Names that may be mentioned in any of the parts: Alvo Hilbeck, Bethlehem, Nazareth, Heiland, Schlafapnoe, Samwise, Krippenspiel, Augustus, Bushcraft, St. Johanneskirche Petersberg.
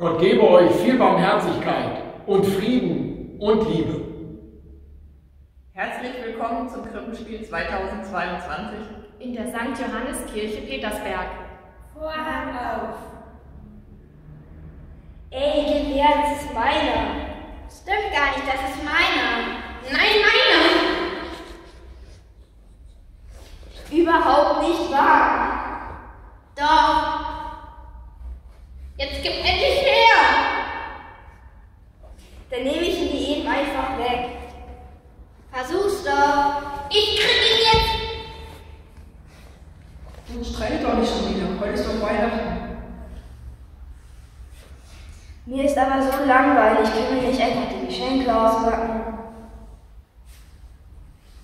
Gott gebe euch viel Barmherzigkeit und Frieden und Liebe. Herzlich willkommen zum Krippenspiel 2022 in der St. Johanneskirche Petersberg. Vorhang auf! Ey, das ist meiner! Stimmt gar nicht, das ist meiner! Nein, meiner! Überhaupt nicht wahr! Doch! Jetzt gib endlich her! Dann nehme ich ihn dir eben einfach weg. Versuch's doch! Ich krieg ihn jetzt! Nun streitet doch nicht schon wieder, heute ist doch Weihnachten. Mir ist aber so langweilig, ich kann mir nicht einfach die Geschenke auspacken.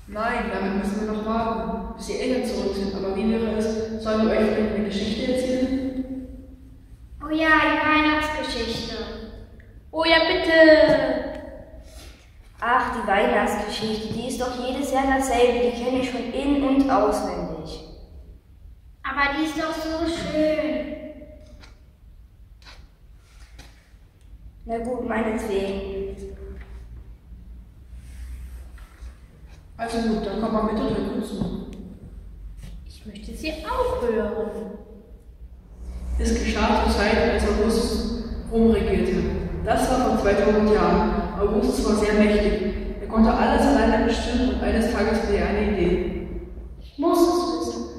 Nein, damit müssen wir noch warten, bis die Eltern zurück sind. Aber wie wäre es, sollen wir euch vielleicht eine Geschichte erzählen? Oh ja, die Weihnachtsgeschichte. Oh ja, bitte. Ach, die Weihnachtsgeschichte, die ist doch jedes Jahr dasselbe. Die kenne ich schon in- und auswendig. Aber die ist doch so schön. Na gut, meinetwegen. Also gut, dann komm mal mit und wir küssen. Ich möchte sie aufhören. Es geschah zur Zeit, als Augustus Rom regierte. Das war vor 2000 Jahren. Augustus war sehr mächtig. Er konnte alles alleine bestimmen und eines Tages hatte er eine Idee. Ich muss es wissen.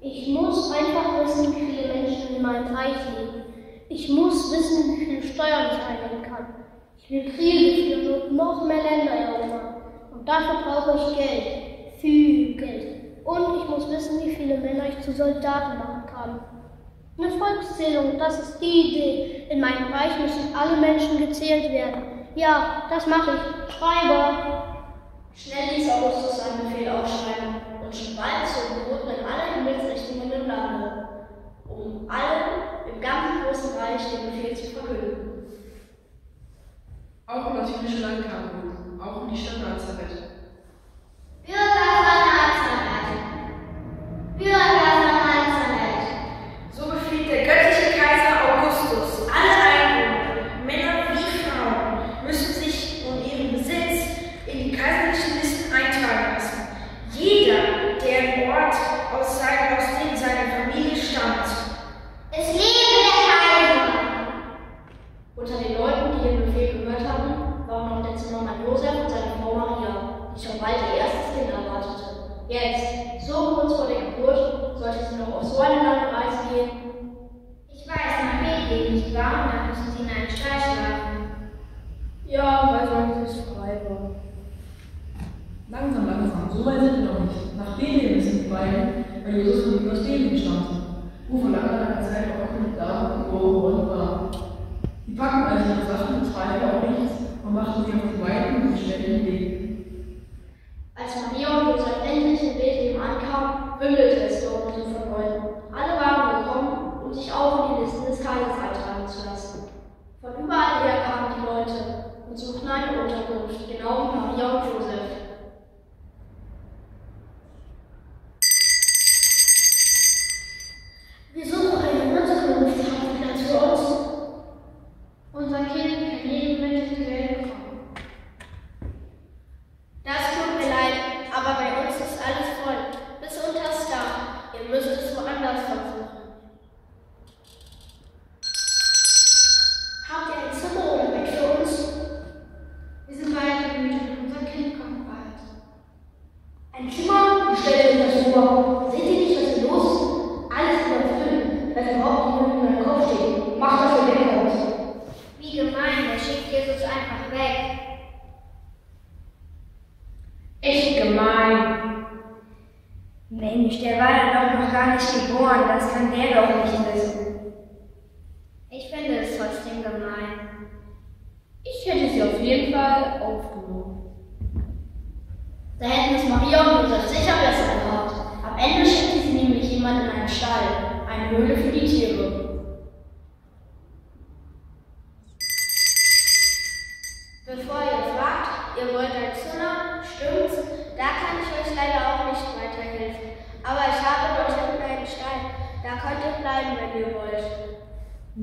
Ich muss einfach wissen, wie viele Menschen in meinem Reich leben. Ich muss wissen, wie viel Steuern ich einnehmen kann. Ich will Kriege führen und noch mehr Länder erobern. Und dafür brauche ich Geld. Viel Geld. Und ich muss wissen, wie viele Männer ich zu Soldaten machen kann. Eine Volkszählung, das ist die Idee. In meinem Reich müssen alle Menschen gezählt werden. Ja, das mache ich. Schreiber! Schnell ließ Augustus seinen Befehl aufschreiben und schon bald zogen in alle Himmelsrichtungen im Lande, um allen im ganzen großen Reich den Befehl zu verkünden. Auch in das jüdische Land kam auch in die Stadt Nazareth.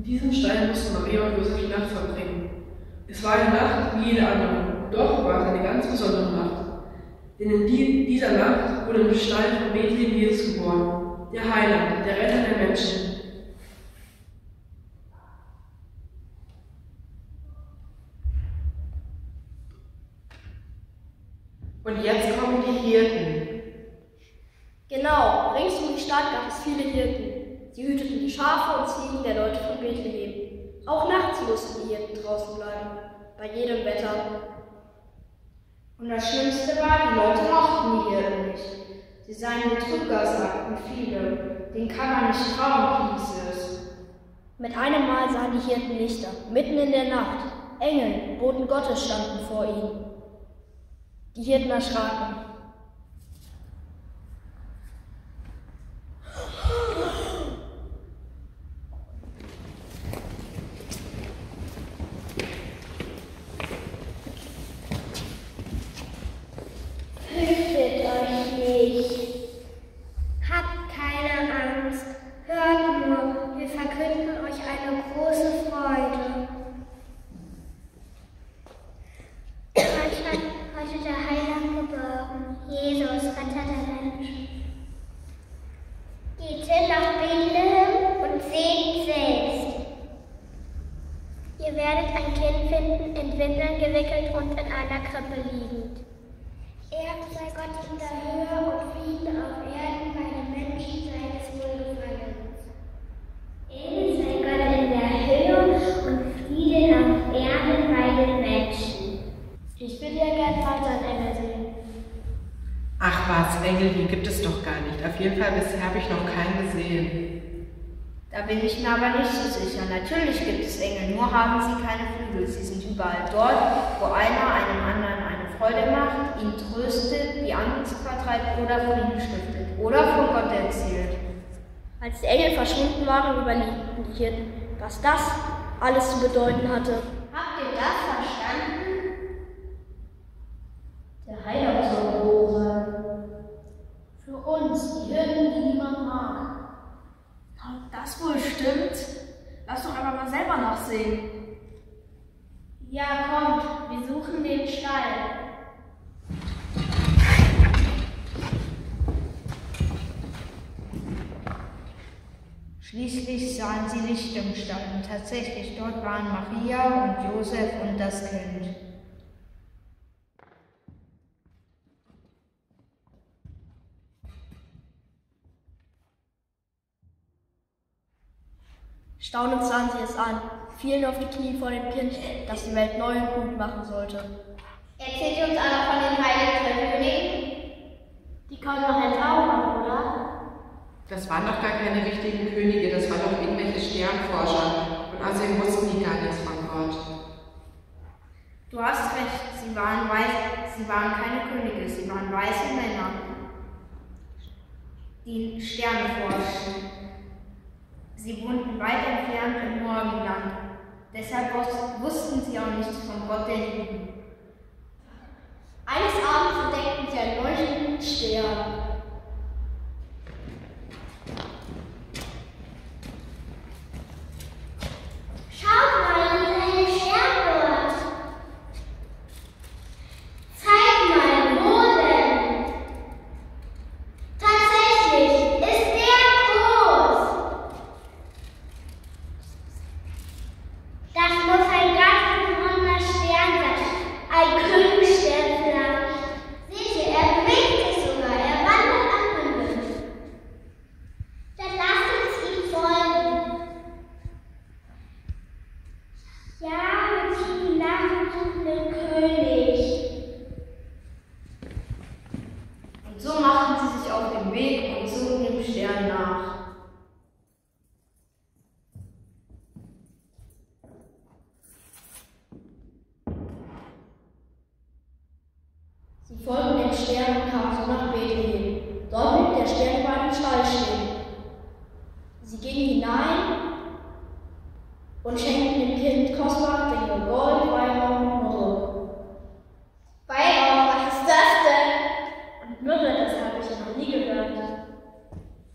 Diesen Stein mussten Maria und Josef die Nacht verbringen. Es war eine Nacht wie jede andere, doch war es eine ganz besondere Nacht. Denn in dieser Nacht wurde im Stein von Bethlehem Jesus geboren, der Heiland, der Retter der Menschen. Und jetzt kommen die Hirten. Genau, rings um die Stadt gab es viele Hirten. Sie hüteten die Schafe und Ziegen der Leute von Bethlehem. Auch nachts mussten die Hirten draußen bleiben, bei jedem Wetter. Und das Schlimmste war, die Leute mochten die Hirten nicht. Sie seien Betrüger, sagten viele. Den kann man nicht trauen, hieß es. Mit einem Mal sahen die Hirten Lichter, mitten in der Nacht. Engel, Boten Gottes standen vor ihnen. Die Hirten erschraken. Fürchtet euch nicht. Habt keine Angst. Hört nur, wir verkünden euch eine große Freude. Heute der Heiland geboren, Jesus, Retter der Menschen. Geht hin nach Bethlehem und seht selbst. Ihr werdet ein Kind finden, in Windeln gewickelt und in einer Krippe liegend. Ehre sei Gott in der Höhe und Frieden auf Erden bei den Menschen seines Wohlgefallens. Ehre sei Gott in der Höhe und Frieden auf Erden bei den Menschen. Ich will ja gern Vater Engel sehen. Ach was, Engel, die gibt es doch gar nicht. Auf jeden Fall bisher habe ich noch keinen gesehen. Da bin ich mir aber nicht so sicher. Natürlich gibt es Engel, nur haben sie keine Flügel. Sie sind überall dort, wo einer einem anderen eine Freude macht, ihn tröstet, die Angst vertreibt oder Frieden stiftet oder von Gott erzählt. Als die Engel verschwunden waren, überlegten die Hirten, was das alles zu bedeuten hatte. Habt ihr das verstanden? Der Heiland soll geboren. Für uns, die Hirten, die niemand mag. Ob das wohl stimmt? Lass doch aber mal selber nachsehen. Ja, kommt, wir suchen den Stall. Schließlich sahen sie Licht im Stall und tatsächlich dort waren Maria und Josef und das Kind. Staunend sahen sie es an, fielen auf die Knie vor dem Kind, das die Welt neu und gut machen sollte. Erzählt ihr uns alle von den heiligen Königen? Die kommen doch nicht auch, oder? Das waren doch gar keine richtigen Könige, das waren doch irgendwelche Sternforscher. Und außerdem wussten die gar nichts von Gott. Du hast recht, sie waren weiß, sie waren keine Könige, sie waren weiße Männer, die Sterne forschten. Sie wohnten weit entfernt im Morgenland. Deshalb wussten sie auch nichts von Gott der Liebe. Eines Abends entdeckten sie einen leuchtenden Stern.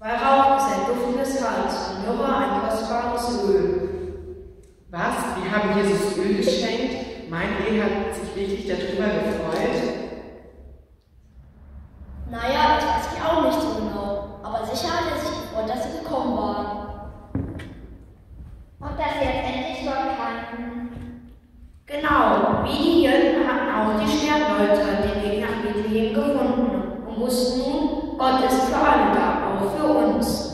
Weihrauch ist ein duftendes Salz und Myrrhe ein kostbares Öl. Was? Wir haben Jesus Öl geschenkt? Mein Ehe hat sich wirklich darüber gefreut? Naja, das weiß ich auch nicht so genau. Aber sicher hat er sich gefreut, dass sie gekommen waren. Und dass sie jetzt endlich dort kannten. Genau, wie die Jünger hatten auch die Sternleute den Weg nach Bethlehem gefunden und wussten nun, Gott ist für alle da, auch für uns.